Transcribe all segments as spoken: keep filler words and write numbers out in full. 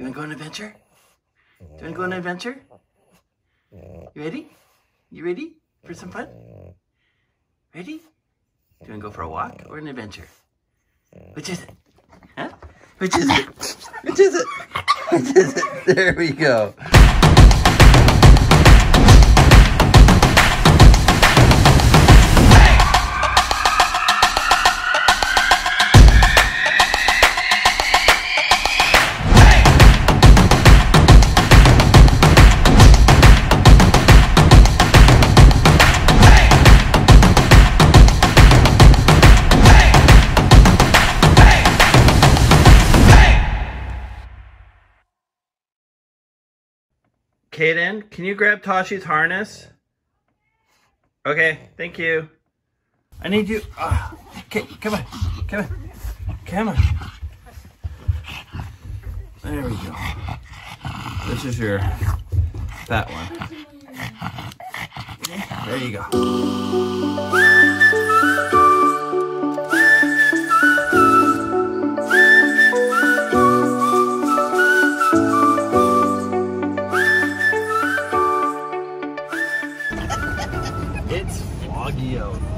You wanna go on an adventure? Do you wanna go on an adventure? You ready? You ready for some fun? Ready? Do you wanna go for a walk or an adventure? Which is it? Huh? Which is it? Which is it? Which is it? There we go. Kaden, can you grab Tosha's harness? Okay, thank you. I need you. Oh, okay, come on, come on, come on. There we go. This is your, that one. There you go.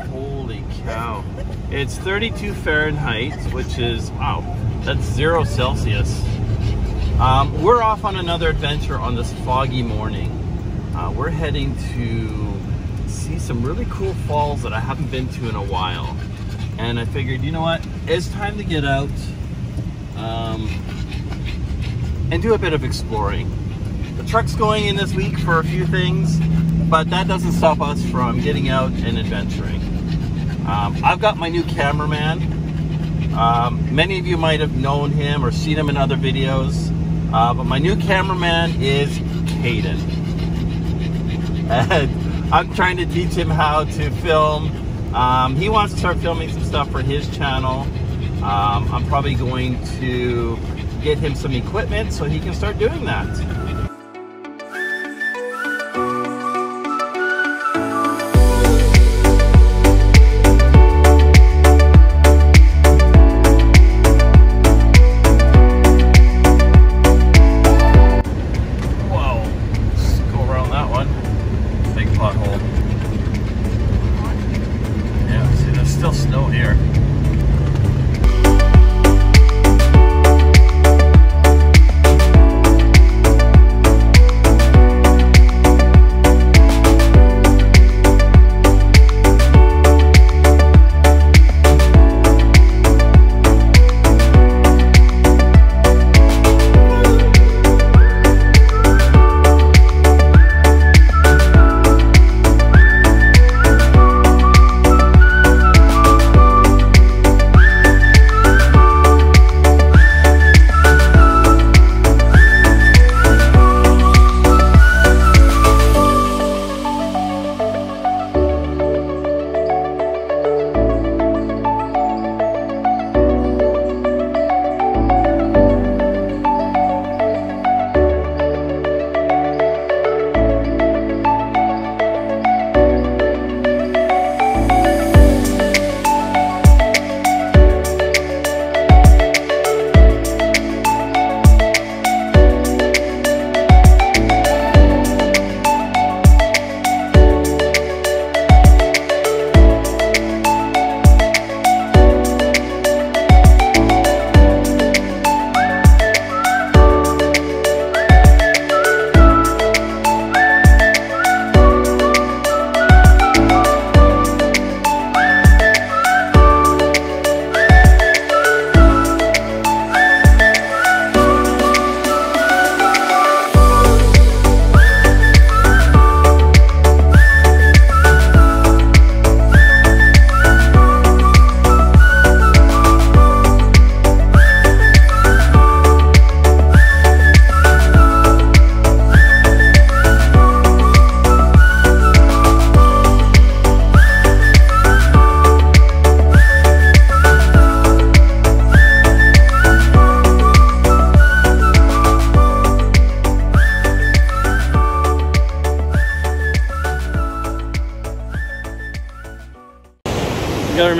Holy cow. It's thirty-two Fahrenheit, which is, wow, that's zero Celsius. Um, we're off on another adventure on this foggy morning. Uh, we're heading to see some really cool falls that I haven't been to in a while. And I figured, you know what, it's time to get out um, and do a bit of exploring. The truck's going in this week for a few things, but that doesn't stop us from getting out and adventuring. Um, I've got my new cameraman. Um, many of you might have known him or seen him in other videos, uh, but my new cameraman is Kaden. And I'm trying to teach him how to film. Um, he wants to start filming some stuff for his channel. Um, I'm probably going to get him some equipment so he can start doing that.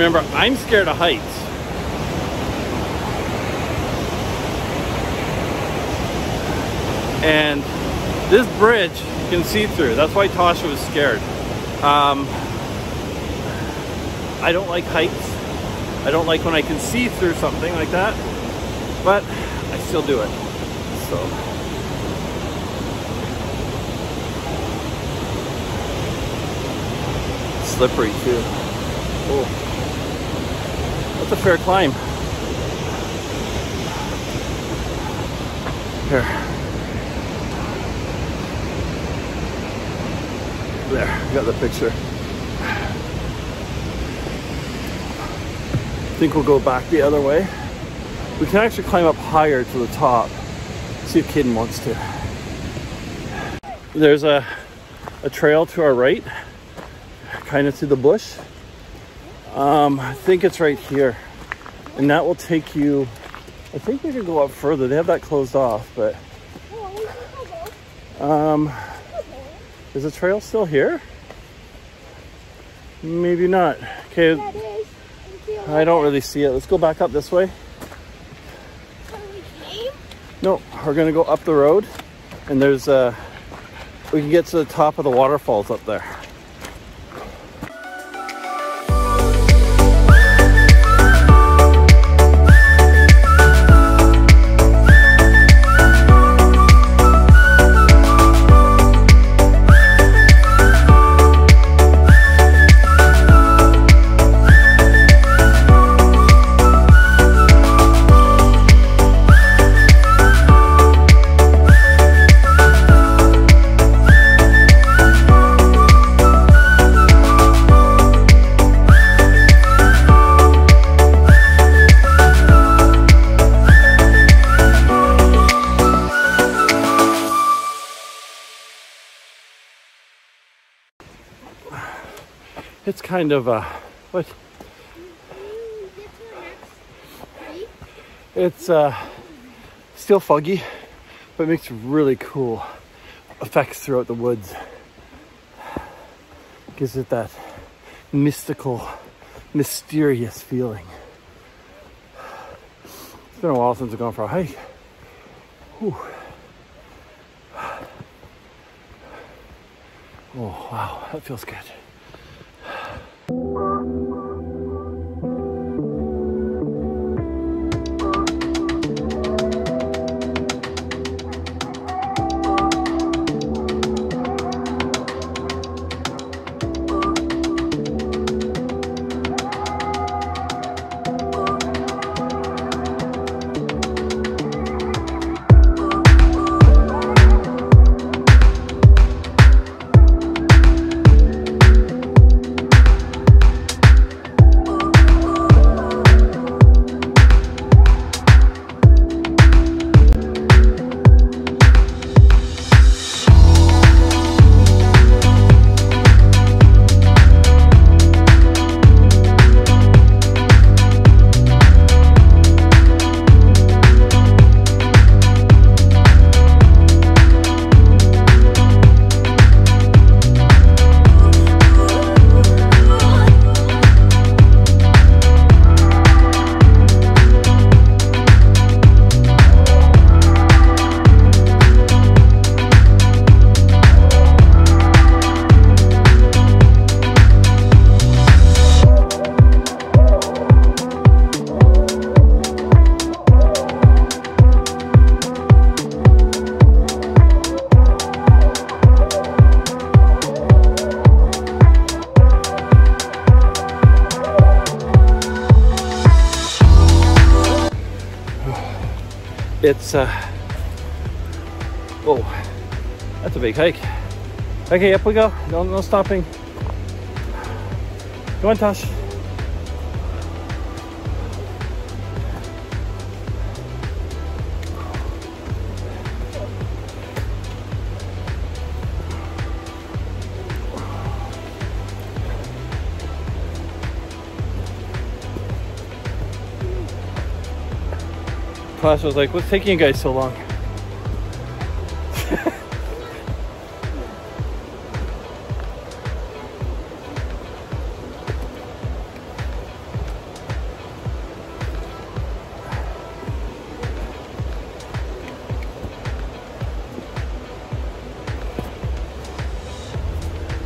Remember, I'm scared of heights. and this bridge can see through. That's why Tosha was scared. Um, I don't like heights. I don't like when I can see through something like that, but I still do it. So, slippery too. Oh, that's a fair climb. Here. There, got the picture. I think we'll go back the other way. We can actually climb up higher to the top. See if Kaden wants to. There's a, a trail to our right, kind of through the bush. Um, I think it's right here. And that will take you, I think we can go up further. They have that closed off, but... Um, Is the trail still here? Maybe not. Okay, I don't really see it. Let's go back up this way. No, we're gonna go up the road, and there's uh, we can get to the top of the waterfalls up there. It's kind of a, what? It's uh, still foggy, but it makes really cool effects throughout the woods. Gives it that mystical, mysterious feeling. It's been a while since I've gone for a hike. Whew. Oh, wow, that feels good. It's, uh, oh, that's a big hike. Okay, up we go. No, no stopping. Come on, Tosh. Class was like, what's taking you guys so long?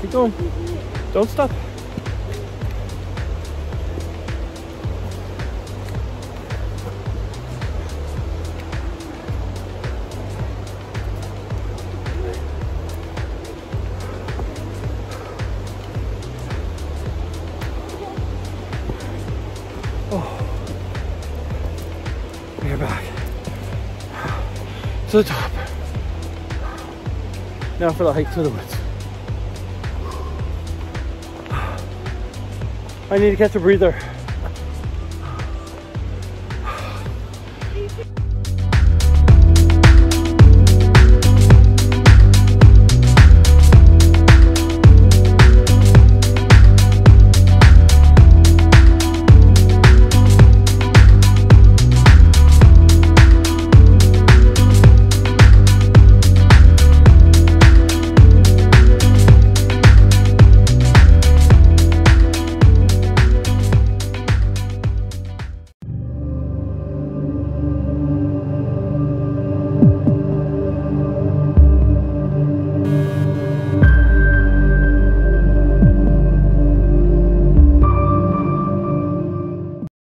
Keep going. Don't stop. Oh. We are back to the top. Now for the hike to the woods. I need to catch a breather.